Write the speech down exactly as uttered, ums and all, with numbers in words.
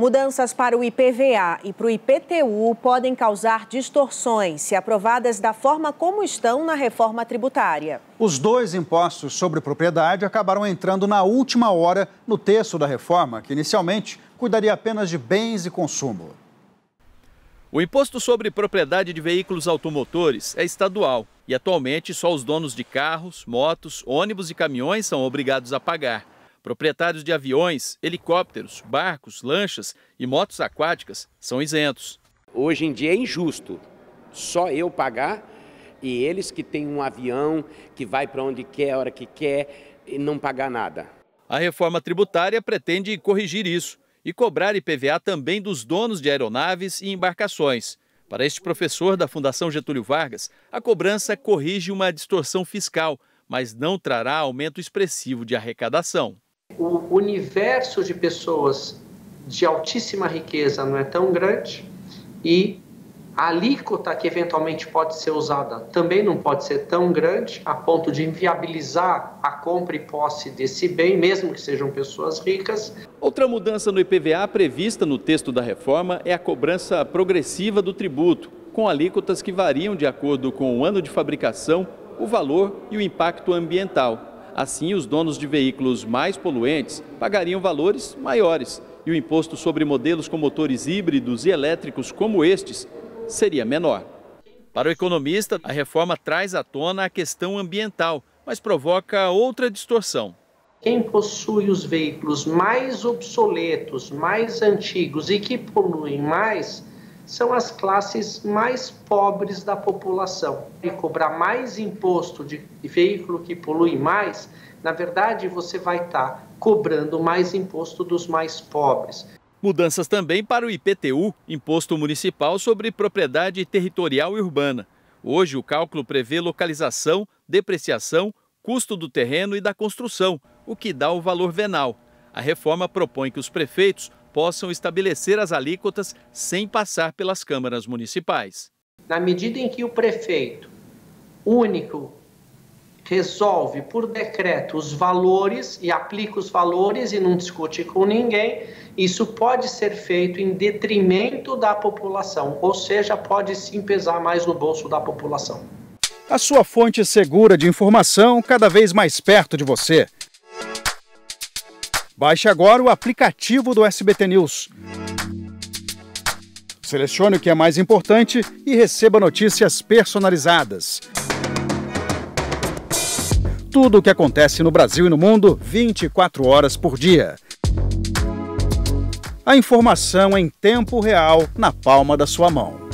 Mudanças para o I P V A e para o I P T U podem causar distorções se aprovadas da forma como estão na reforma tributária. Os dois impostos sobre propriedade acabaram entrando na última hora no texto da reforma, que inicialmente cuidaria apenas de bens e consumo. O imposto sobre propriedade de veículos automotores é estadual e atualmente só os donos de carros, motos, ônibus e caminhões são obrigados a pagar. Proprietários de aviões, helicópteros, barcos, lanchas e motos aquáticas são isentos. Hoje em dia é injusto só eu pagar e eles que têm um avião que vai para onde quer, a hora que quer e não pagar nada. A reforma tributária pretende corrigir isso e cobrar I P V A também dos donos de aeronaves e embarcações. Para este professor da Fundação Getúlio Vargas, a cobrança corrige uma distorção fiscal, mas não trará aumento expressivo de arrecadação. O universo de pessoas de altíssima riqueza não é tão grande e a alíquota que eventualmente pode ser usada também não pode ser tão grande a ponto de inviabilizar a compra e posse desse bem, mesmo que sejam pessoas ricas. Outra mudança no I P V A prevista no texto da reforma é a cobrança progressiva do tributo, com alíquotas que variam de acordo com o ano de fabricação, o valor e o impacto ambiental. Assim, os donos de veículos mais poluentes pagariam valores maiores e o imposto sobre modelos com motores híbridos e elétricos como estes seria menor. Para o economista, a reforma traz à tona a questão ambiental, mas provoca outra distorção. Quem possui os veículos mais obsoletos, mais antigos e que poluem mais são as classes mais pobres da população. E cobrar mais imposto de veículo que polui mais, na verdade você vai estar cobrando mais imposto dos mais pobres. Mudanças também para o I P T U, Imposto Municipal sobre Propriedade Territorial e Urbana. Hoje o cálculo prevê localização, depreciação, custo do terreno e da construção, o que dá o valor venal. A reforma propõe que os prefeitos possam estabelecer as alíquotas sem passar pelas câmaras municipais. Na medida em que o prefeito único resolve por decreto os valores e aplica os valores e não discute com ninguém, isso pode ser feito em detrimento da população, ou seja, pode sim pesar mais no bolso da população. A sua fonte segura de informação cada vez mais perto de você. Baixe agora o aplicativo do S B T News. Selecione o que é mais importante e receba notícias personalizadas. Tudo o que acontece no Brasil e no mundo, vinte e quatro horas por dia. A informação em tempo real na palma da sua mão.